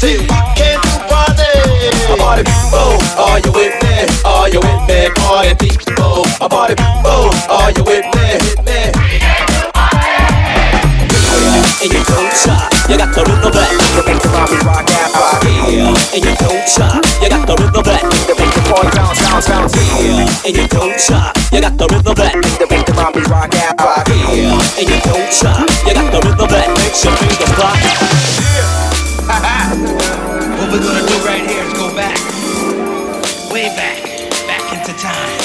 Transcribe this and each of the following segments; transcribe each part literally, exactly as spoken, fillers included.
do? Can you party? I party people, are you with me? Are you with me? Party people, I party people, are you with me? Hit me. We can do party. In your culture, you got the rhythm black. You think the Robbie rock out rock. In your culture, you got the rhythm black. You think the boy bounce bounce bounce. In your culture, you got the rhythm black. You think the Robbie rock out rock. In your culture, you got the rhythm black. Makes your fingers rock. What we're gonna do right here is go back, way back, back into time.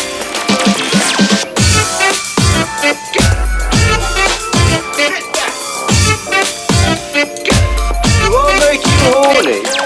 We'll make you horny.